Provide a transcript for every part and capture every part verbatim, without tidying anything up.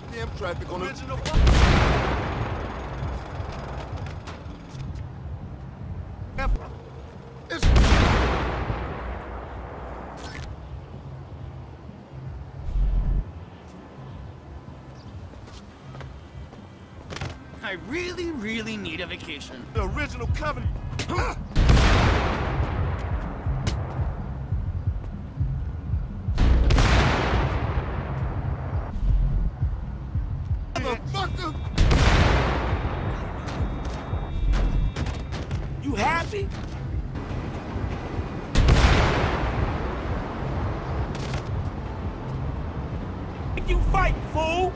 goddamn traffic on original. I really, really need a vacation. The original covenant. Motherfucker! You happy? You fight, fool!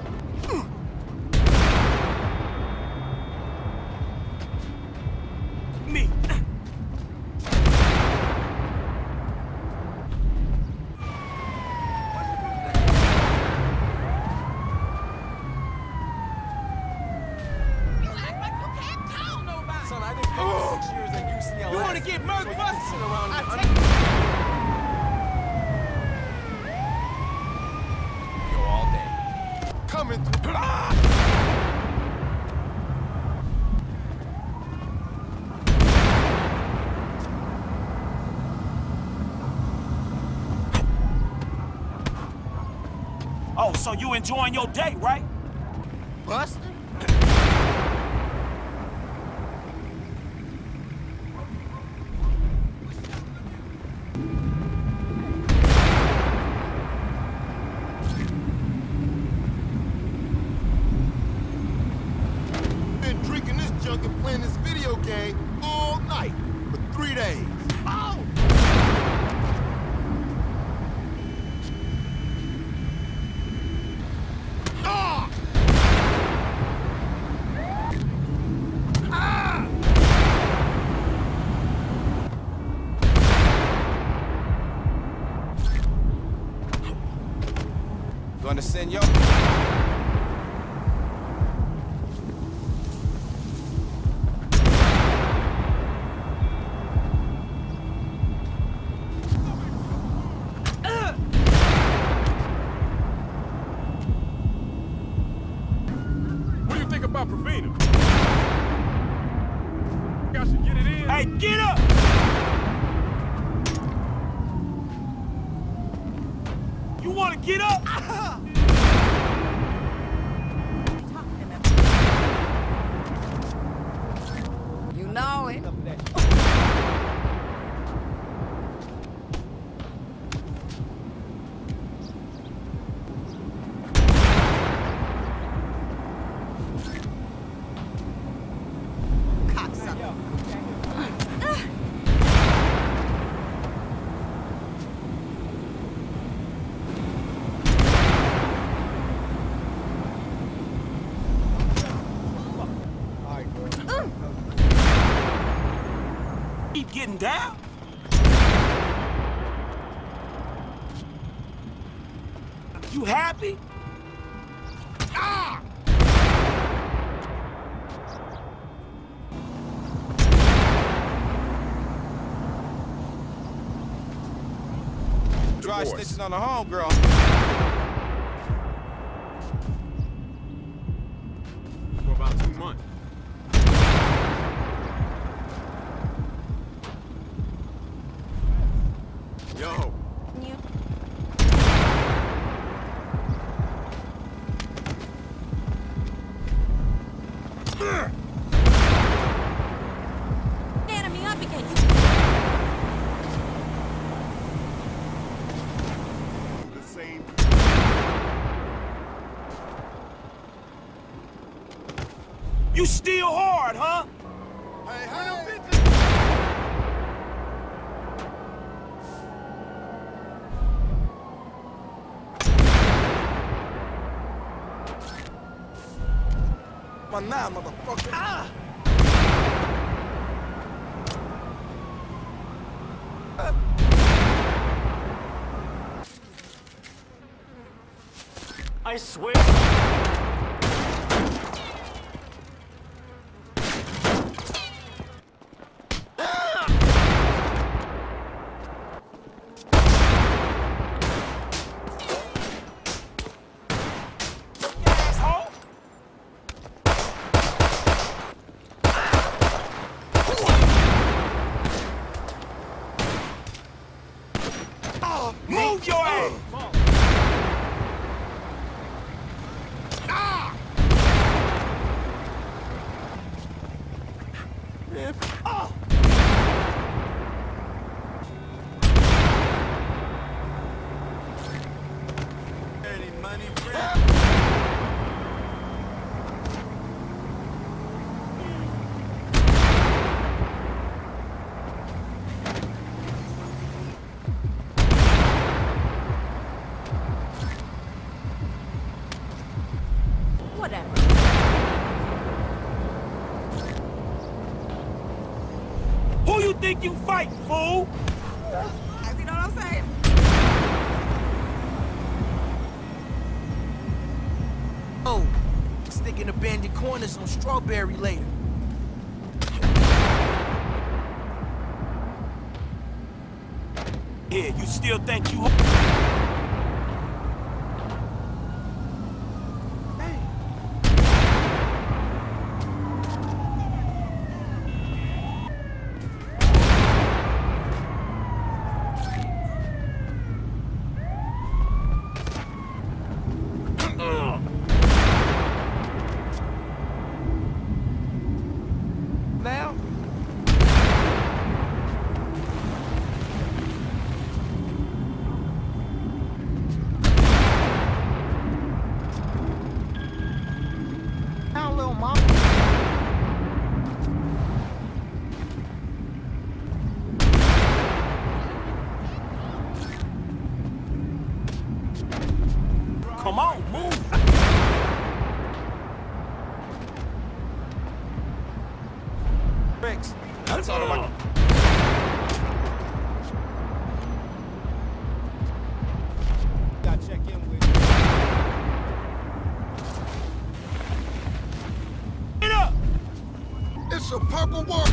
Me. You want to get murdered? So sit around I take you all day. Coming through. Oh, so you enjoying your day, right? Buster? And playing this video game all night for three days. Oh! Ah! Ah! Gonna send your... about Pravina. I should get it in. Hey, get up! You want to get up? You know it. Keep getting down. You happy? Ah! Dry snitching on the homegirl. For about two months. Yo. Yeah. Enemy up again, you. The same. You steal hard, huh? Hey, hey. Hey. My now, motherfucker. Ah! Uh. I swear. Whatever. Who you think you fight, fool? You know what I'm saying? Oh, sticking to bandit corners on Strawberry later. Yeah, you still think you... Come on, move! Bricks. That's all I got. Gotta check in with you. Get up! It's a purple war.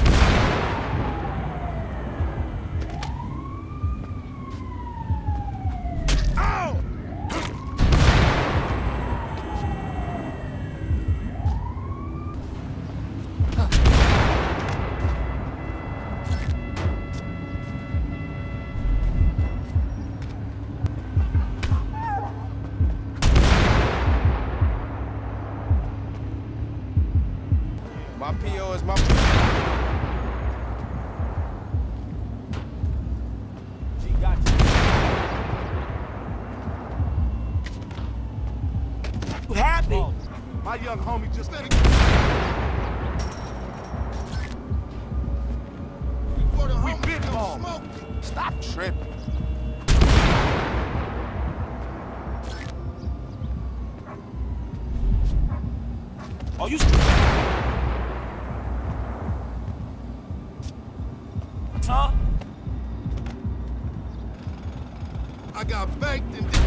My P O is my... She got you. What happened? Oh, my young homie just let it go. We bitball. Stop tripping. Are you... Huh? I got banked and did...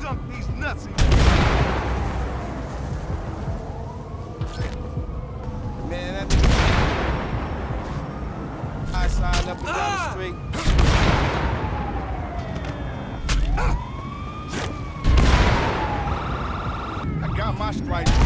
Dunk these nuts. Man, that I signed up and ah! down the street. Ah! I got my strike.